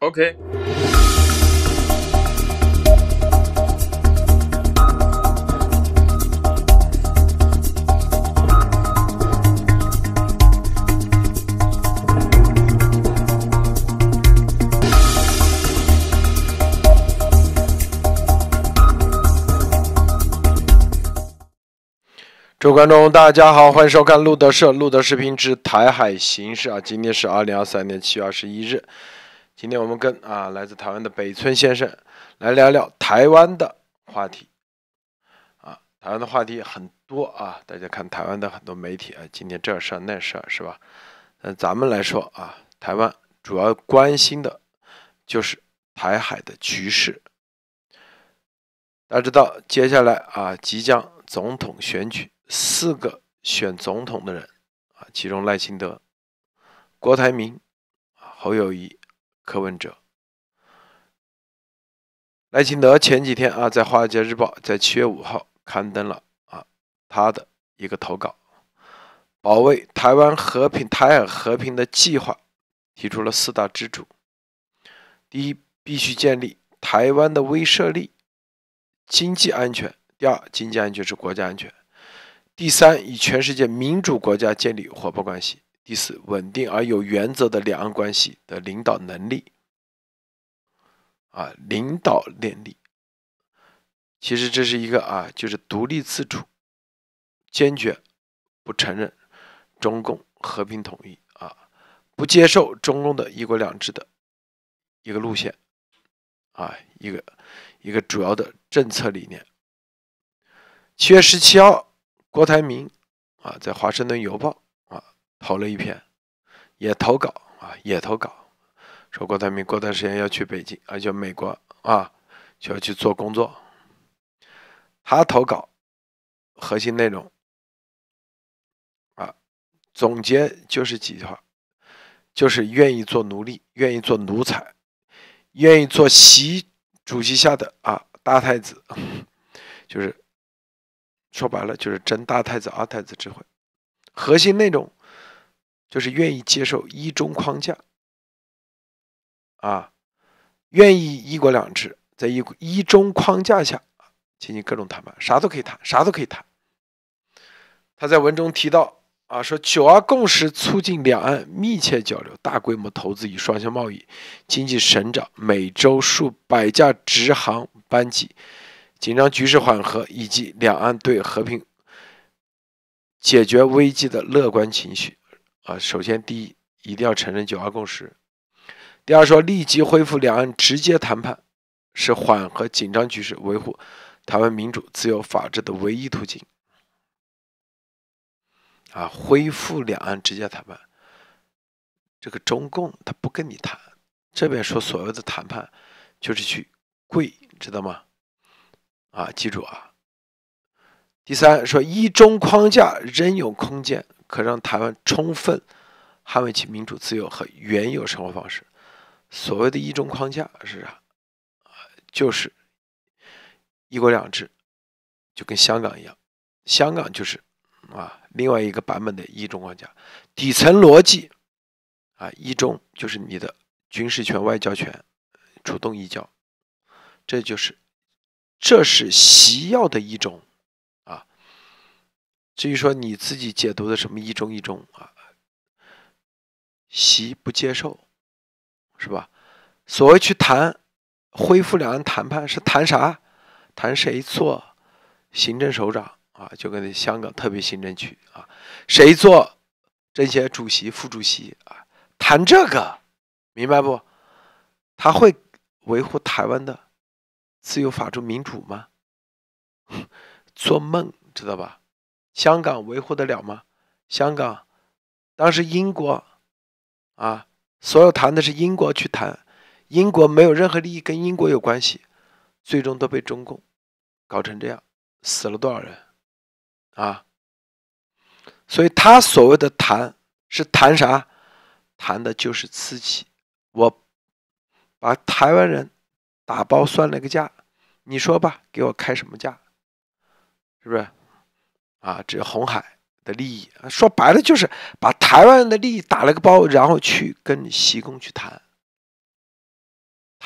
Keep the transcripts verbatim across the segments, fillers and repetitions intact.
OK。各位观众，大家好，欢迎收看路德社路德视频之台海形势啊。今天是二零二三年七月二十一日，今天我们跟啊来自台湾的北村先生来聊聊台湾的话题啊。台湾的话题很多啊，大家看台湾的很多媒体啊，今天这事儿那事儿是吧？那咱们来说啊，台湾主要关心的就是台海的局势。大家知道，接下来啊即将总统选举。 四个选总统的人啊，其中赖清德、郭台铭、侯友宜、柯文哲。赖清德前几天啊，在《华尔街日报》在七月五号刊登了啊他的一个投稿，保卫台湾和平、台海和平的计划，提出了四大支柱：第一，必须建立台湾的威慑力、经济安全；第二，经济安全是国家安全。 第三，与全世界民主国家建立伙伴关系；第四，稳定而有原则的两岸关系的领导能力，啊，领导能力。其实这是一个啊，就是独立自主，坚决不承认中共和平统一啊，不接受中共的一国两制的一个路线啊，一个一个主要的政策理念。七月十七号。 郭台铭啊，在《华盛顿邮报》啊投了一篇，也投稿啊，也投稿，说郭台铭过段时间要去北京，啊，就美国啊，就要去做工作。他投稿核心内容啊，总结就是几句话，就是愿意做奴隶，愿意做奴才，愿意做习主席下的啊大太子，就是。 说白了就是争大太子、二太子之会，核心内容就是愿意接受一中框架，啊，愿意一国两制，在一一中框架下进行各种谈判，啥都可以谈，啥都可以谈。他在文中提到啊，说九二共识促进两岸密切交流、大规模投资与双向贸易，经济成长，每周数百架直航班机。 紧张局势缓和，以及两岸对和平解决危机的乐观情绪啊。首先，第一，一定要承认九二共识；第二，说立即恢复两岸直接谈判是缓和紧张局势、维护台湾民主、自由、法治的唯一途径。啊，恢复两岸直接谈判，这个中共他不跟你谈，这边说所谓的谈判就是去跪，知道吗？ 啊，记住啊！第三，说一中框架仍有空间，可让台湾充分捍卫其民主自由和原有生活方式。所谓的一中框架是啥？啊，就是一国两制，就跟香港一样，香港就是啊另外一个版本的一中框架，底层逻辑啊，一中就是你的军事权、外交权，主动移交，这就是。 这是习要的一种啊，至于说你自己解读的什么一中一中啊，习不接受，是吧？所谓去谈恢复两岸谈判是谈啥？谈谁做行政首长啊？就跟香港特别行政区啊，谁做政协主席、副主席啊？谈这个，明白不？他会维护台湾的。 自由、法治、民主吗？做梦，知道吧？香港维护得了吗？香港当时英国啊，所有谈的是英国去谈，英国没有任何利益跟英国有关系，最终都被中共搞成这样，死了多少人啊？所以他所谓的谈是谈啥？谈的就是自己，我把台湾人。 打包算了个价，你说吧，给我开什么价？是不是？啊，这红海的利益，说白了就是把台湾人的利益打了个包，然后去跟习共去谈，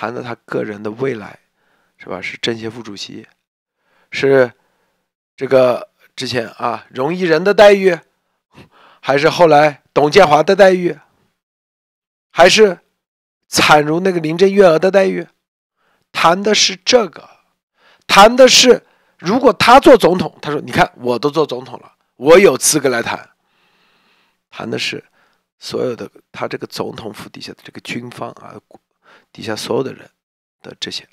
含了他个人的未来，是吧？是政协副主席，是这个之前啊荣毅仁的待遇，还是后来董建华的待遇，还是惨如那个林郑月娥的待遇？谈的是这个，谈的是如果他做总统，他说你看我都做总统了，我有资格来谈。谈的是所有的他这个总统府底下的这个军方啊，底下所有的人的这些，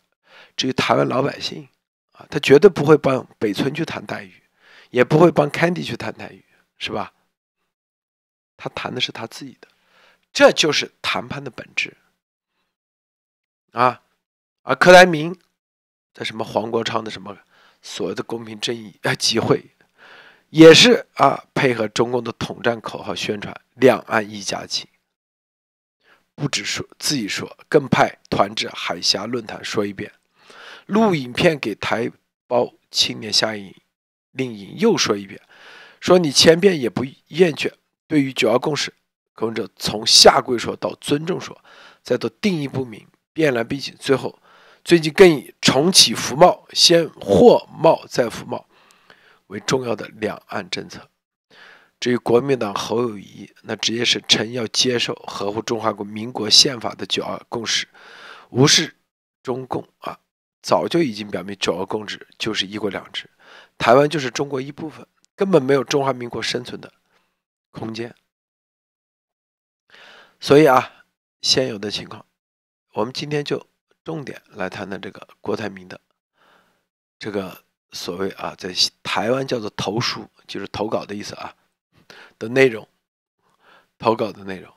至于台湾老百姓啊，他绝对不会帮北村去谈待遇，也不会帮 Candy 去谈待遇，是吧？他谈的是他自己的，这就是谈判的本质啊。而柯台铭在什么黄国昌的什么所谓的公平正义啊集会，也是啊，配合中共的统战口号宣传“两岸一家亲”，不只说自己说，更派团至海峡论坛说一遍，录影片给台胞青年夏令营又说一遍，说你千遍也不厌倦。对于九二共识，柯文哲从下跪说到尊重说，再到定义不明、变来变去，最后最近更以重启服贸，先货贸再服贸为重要的两岸政策。至于国民党侯友宜，那直接是诚要接受合乎中华民国宪法的九二共识，无视中共啊，早就已经表明九二共识就是一国两制，台湾就是中国一部分，根本没有中华民国生存的空间。所以啊，现有的情况，我们今天就重点来谈谈这个郭台铭的这个所谓啊，在台湾叫做投书，就是投稿的意思啊的内容，投稿的内容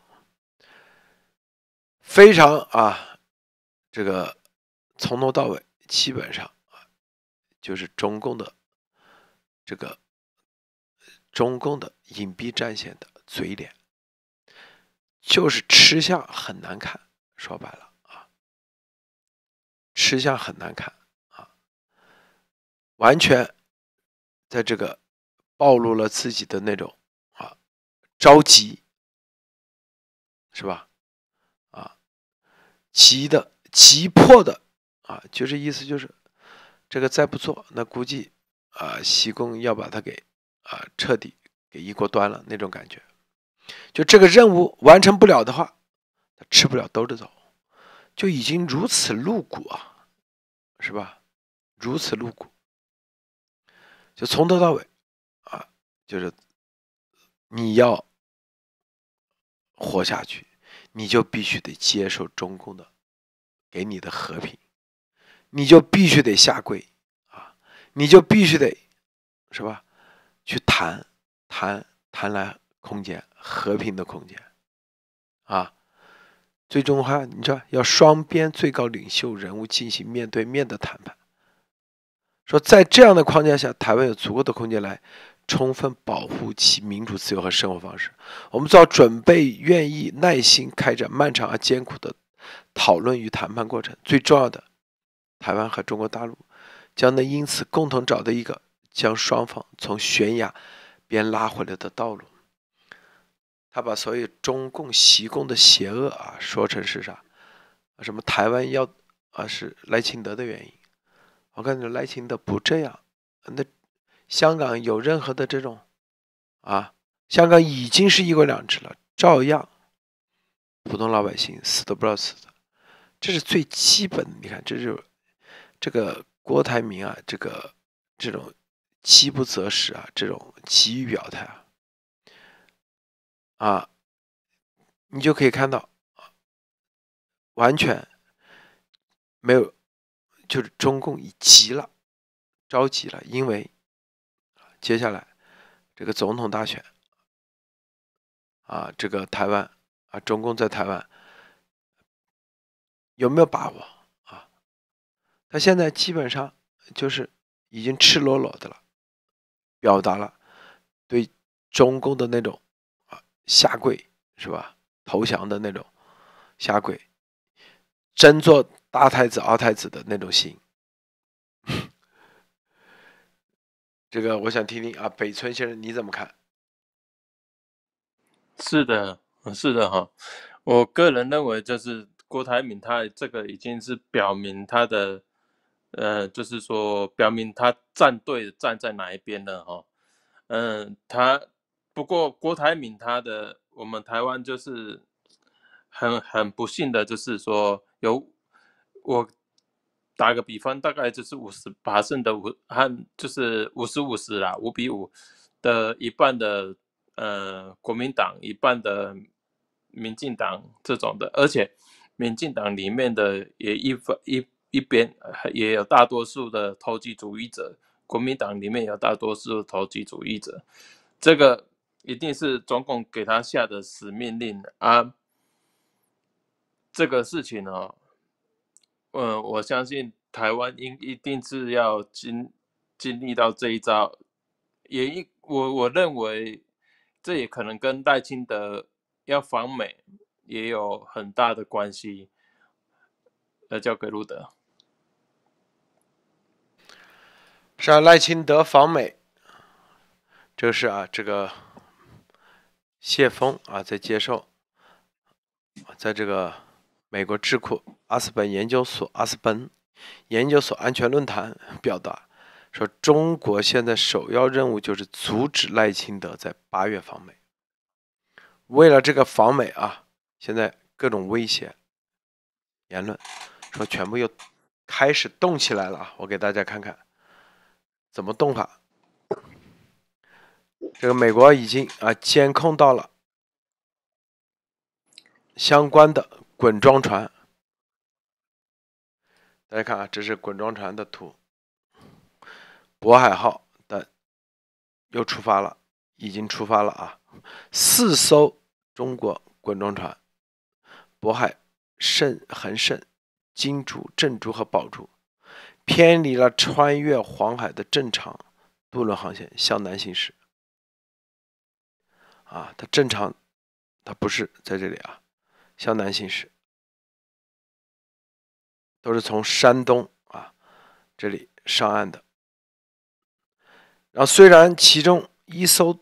非常啊，这个从头到尾基本上啊，就是中共的这个中共的隐蔽战线的嘴脸，就是吃相很难看，说白了啊，吃相很难看。完全在这个暴露了自己的那种啊着急，是吧？啊，急的急迫的啊，就是意思就是这个再不做，那估计啊习公要把他给啊彻底给一锅端了那种感觉。就这个任务完成不了的话，他吃不了兜着走，就已经如此露骨啊，是吧？如此露骨。就从头到尾啊，就是你要活下去，你就必须得接受中共的给你的和平，你就必须得下跪啊，你就必须得，是吧？去谈谈谈来空间，和平的空间啊。最终的话，你知道要双边最高领袖人物进行面对面的谈判。说在这样的框架下，台湾有足够的空间来充分保护其民主自由和生活方式。我们做好准备，愿意耐心开展漫长而艰苦的讨论与谈判过程。最重要的，台湾和中国大陆将能因此共同找到一个将双方从悬崖边拉回来的道路。他把所有中共习共的邪恶啊说成是啥？什么台湾要啊是赖清德的原因？我感觉赖清德不这样，那香港有任何的这种啊，香港已经是一国两制了，照样普通老百姓死都不知道死的，这是最基本的。你看，这就是这个郭台铭啊，这个这种饥不择食啊，这种急于表态啊，啊，你就可以看到，完全没有。就是中共已急了，着急了，因为接下来这个总统大选啊，这个台湾啊，中共在台湾有没有把握啊？他现在基本上就是已经赤裸裸的了，表达了对中共的那种啊下跪，是吧？投降的那种下跪，真做大太子、二太子的那种心。这个我想听听啊，北村先生你怎么看？是的，是的哈，我个人认为这是郭台铭他这个已经是表明他的，呃，就是说表明他站队站在哪一边了哈、哦。嗯、呃，他不过郭台铭他的我们台湾就是很很不幸的，就是说有我打个比方，大概就是五十八胜的五和就是五十五十啦，五比五的一半的呃国民党，一半的民进党这种的，而且民进党里面的也一一一边也有大多数的投机主义者，国民党里面有大多数投机主义者，这个一定是中共给他下的死命令啊！这个事情呢、哦，嗯，我相信台湾应一定是要经经历到这一招，也一我我认为这也可能跟赖清德要访美也有很大的关系。来交给路德。是啊，赖清德访美，这个是啊，这个谢峰啊在接受，在这个美国智库阿斯本研究所阿斯本研究所安全论坛表达说，中国现在首要任务就是阻止赖清德在八月访美。为了这个访美啊，现在各种威胁言论说全部又开始动起来了啊！我给大家看看怎么动法。这个美国已经啊监控到了相关的滚装船，大家看啊，这是滚装船的图，渤海号的又出发了，已经出发了啊，四艘。中国滚装船，渤海、慎、恒盛、金竹、镇竹和宝竹，偏离了穿越黄海的正常渡轮航线，向南行驶。啊，它正常，它不是在这里啊，向南行驶，都是从山东啊这里上岸的。然后，虽然其中一艘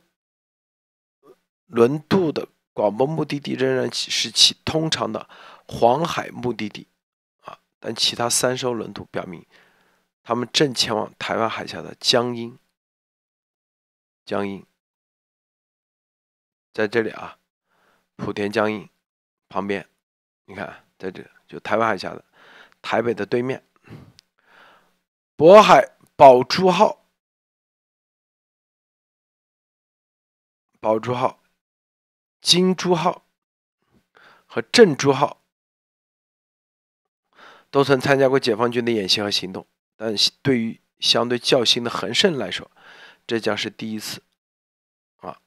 轮渡的广播目的地仍然是其通常的黄海目的地啊，但其他三艘轮渡表明，他们正前往台湾海峡的江阴。江阴，在这里啊，莆田江阴旁边，你看，在这就台湾海峡的台北的对面。渤海宝珠号，宝珠号。金珠号和镇珠号都曾参加过解放军的演习和行动，但对于相对较新的恒盛来说，这将是第一次啊！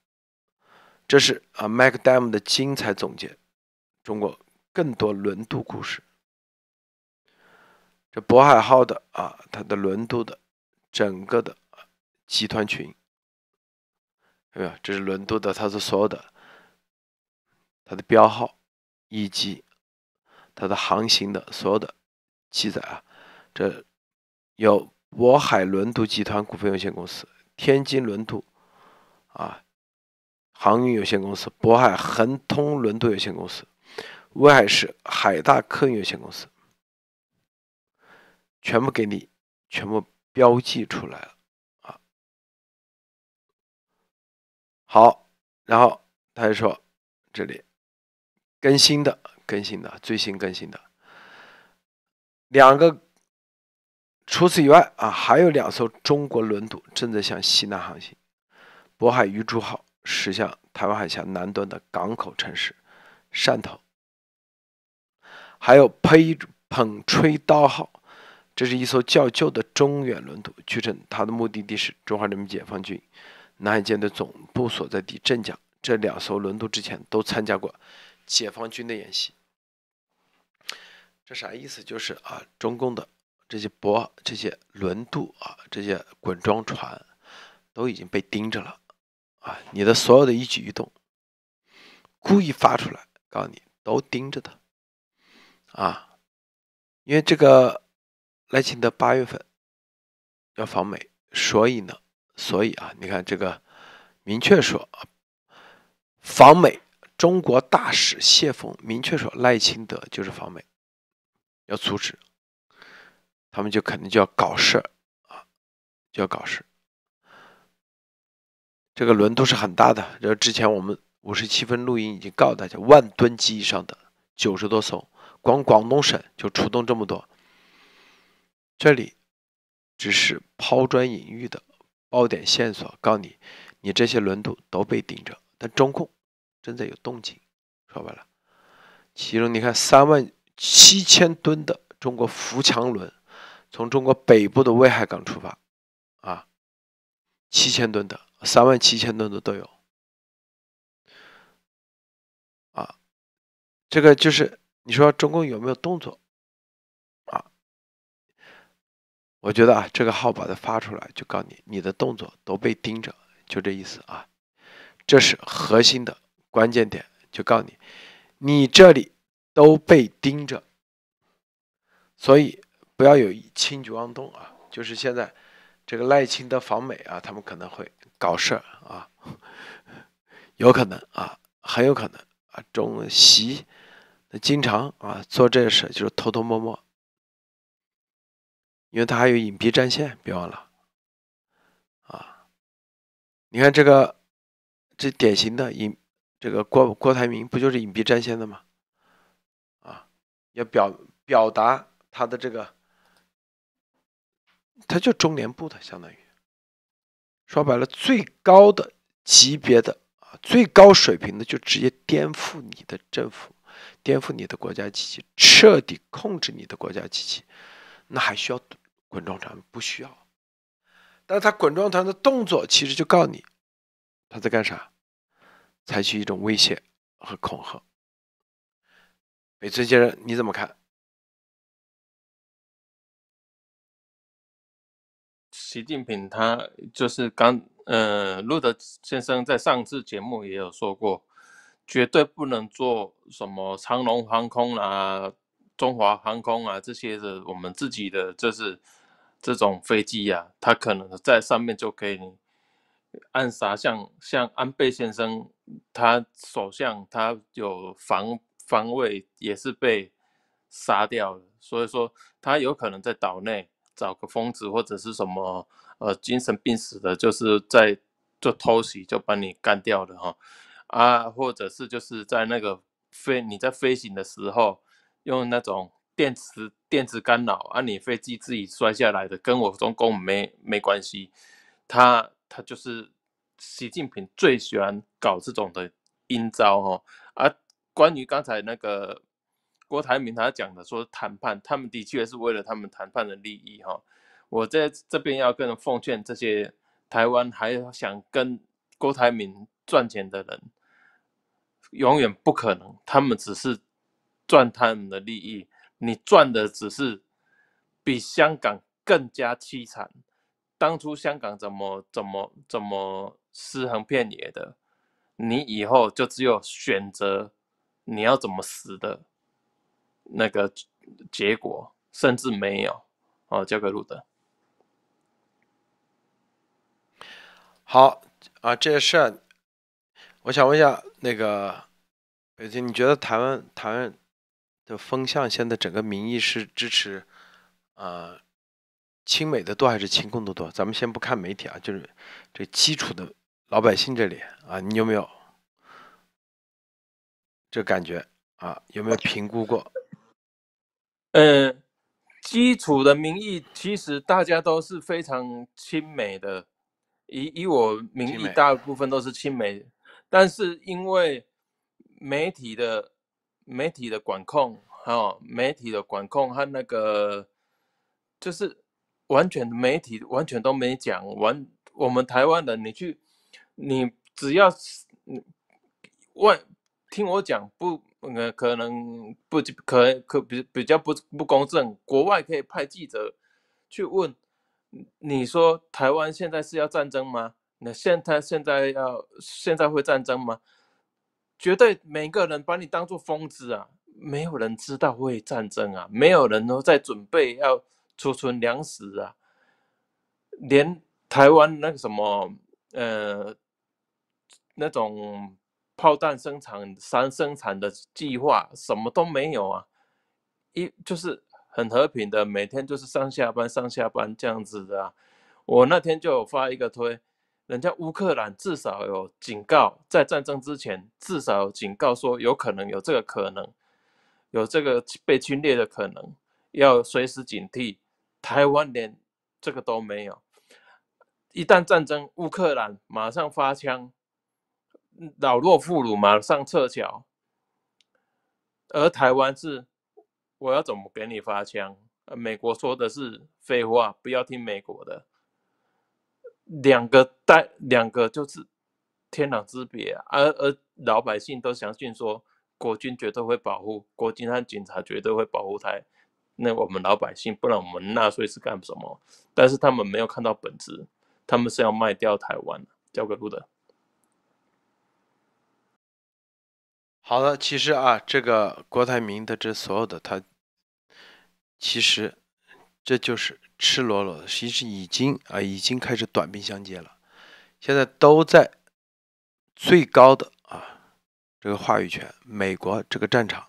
这是啊麦克戴姆的精彩总结，中国更多轮渡故事。这渤海号的啊，它的轮渡的整个的集团群，有没有？这是轮渡的，它是所有的。它的标号以及它的航行的所有的记载啊，这有渤海轮渡集团股份有限公司、天津轮渡啊航运有限公司、渤海恒通轮渡有限公司、威海市海大客运有限公司，全部给你全部标记出来了啊。好，然后他就说这里。更新的更新的最新更新的两个，除此以外啊，还有两艘中国轮渡正在向西南航行。渤海鱼珠号驶向台湾海峡南端的港口城市汕头，还有捧吹刀号，这是一艘较旧的中远轮渡，据称它的目的地是中华人民解放军南海舰队总部所在地镇江。这两艘轮渡之前都参加过解放军的演习，这啥意思？就是啊，中共的这些舶这些轮渡啊，这些滚装船都已经被盯着了啊！你的所有的一举一动，故意发出来，告诉你都盯着的啊！因为这个赖清德八月份要访美，所以呢，所以啊，你看这个明确说啊，访美。中国大使谢峰明确说，赖清德就是访美，要阻止，他们就肯定就要搞事啊，就要搞事。这个轮渡是很大的，然后之前我们五十七分录音已经告诉大家，万吨级以上的九十多艘，光广东省就出动这么多。这里只是抛砖引玉的，爆点线索，告诉你，你这些轮渡都被盯着，但中共真的有动静。说白了，其中你看三万七千吨的中国扶强轮，从中国北部的威海港出发，啊，七千吨的，三万七千吨的都有，啊，这个就是你说中共有没有动作？啊，我觉得啊，这个号把它发出来，就告诉你，你的动作都被盯着，就这意思啊，这是核心的关键点，就告诉你，你这里都被盯着，所以不要有轻举妄动啊！就是现在这个赖清德访美啊，他们可能会搞事儿啊，有可能啊，很有可能啊。中习经常啊做这事，就是偷偷摸摸，因为他还有隐蔽战线，别忘了啊。你看这个，这典型的隐这个郭郭台铭不就是隐蔽战线的吗？啊，要表表达他的这个，他就中联部的，相当于说白了，最高的级别的啊，最高水平的，就直接颠覆你的政府，颠覆你的国家机器，彻底控制你的国家机器，那还需要滚装团？不需要。但是他滚装团的动作，其实就告诉你他在干啥，采取一种威胁和恐吓。北村先生，你怎么看？习近平他就是刚呃，路德先生在上次节目也有说过，绝对不能做什么长龙航空啊、中华航空啊这些的，我们自己的就是这种飞机啊，他可能在上面就可以暗杀，像像安倍先生，他首相他有防。防卫也是被杀掉了，所以说他有可能在岛内找个疯子或者是什么呃精神病死的，就是在就偷袭就把你干掉了哈啊，或者是就是在那个飞你在飞行的时候用那种电磁电磁干扰啊，你飞机自己摔下来的，跟我中共没没关系。他他就是习近平最喜欢搞这种的阴招哈啊。关于刚才那个郭台铭他讲的说谈判，他们的确是为了他们谈判的利益哈。我在这边要跟人奉劝这些台湾还想跟郭台铭赚钱的人，永远不可能，他们只是赚他们的利益，你赚的只是比香港更加凄惨。当初香港怎么怎么怎么尸横遍野的，你以后就只有选择。你要怎么死的那个结果甚至没有哦，交给路德。好啊，这些事我想问一下那个北京，你觉得台湾台湾的风向现在整个民意是支持呃亲美的多还是亲共的多？咱们先不看媒体啊，就是这基础的老百姓这里啊，你有没有？这感觉啊，有没有评估过？呃，基础的民意其实大家都是非常亲美的，以以我民意大部分都是亲美，但是因为媒体的媒体的管控，还有媒体的管控和那个就是完全媒体完全都没讲完。我们台湾人，你去你只要万。听我讲不、呃、可能不可可比比较不不公正，国外可以派记者去问你说台湾现在是要战争吗？那现在现在要现在会战争吗？绝对每个人把你当作疯子啊，没有人知道会战争啊，没有人都在准备要储存粮食啊，连台湾那个什么呃那种。炮弹生产、生产的计划什么都没有啊，一就是很和平的，每天就是上下班上下班这样子的啊。我那天就有发一个推，人家乌克兰至少有警告，在战争之前至少有警告说有可能有这个可能，有这个被侵略的可能，要随时警惕。台湾连这个都没有，一旦战争，乌克兰马上发枪，老弱妇孺马上撤侨，而台湾是我要怎么给你发枪？美国说的是废话，不要听美国的。两个代两个就是天壤之别啊，而而老百姓都相信说国军绝对会保护，国军和警察绝对会保护台，那我们老百姓，不然我们纳税是干什么？但是他们没有看到本质，他们是要卖掉台湾。交给路德。好的，其实啊，这个郭台铭的这所有的他，其实这就是赤裸裸的，其实已经啊已经开始短兵相接了，现在都在最高的啊这个话语权，美国这个战场，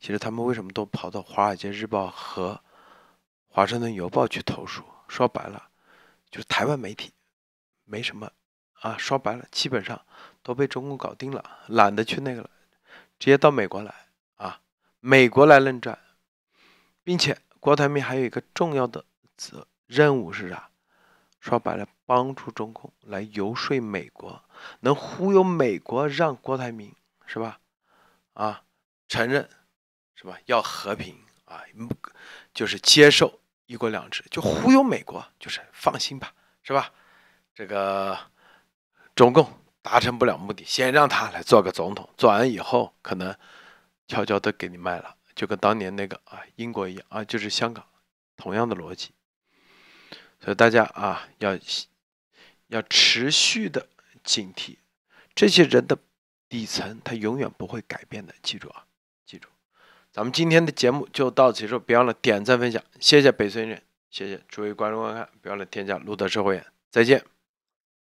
其实他们为什么都跑到《华尔街日报》和《华盛顿邮报》去投诉？说白了，就是台湾媒体没什么啊，说白了，基本上都被中共搞定了，懒得去那个了，直接到美国来啊，美国来论战，并且郭台铭还有一个重要的任务是啥？说白了，帮助中共来游说美国，能忽悠美国让郭台铭是吧？啊，承认是吧？要和平啊，就是接受一国两制，就忽悠美国，就是放心吧，是吧？这个中共达成不了目的，先让他来做个总统，做完以后可能悄悄的给你卖了，就跟当年那个啊英国一样啊，就是香港。同样的逻辑，所以大家啊要要持续的警惕，这些人的底层他永远不会改变的，记住啊，记住。咱们今天的节目就到此结束，别忘了点赞分享，谢谢北孙人，谢谢诸位观众观看，别忘了添加路德社会员，再见。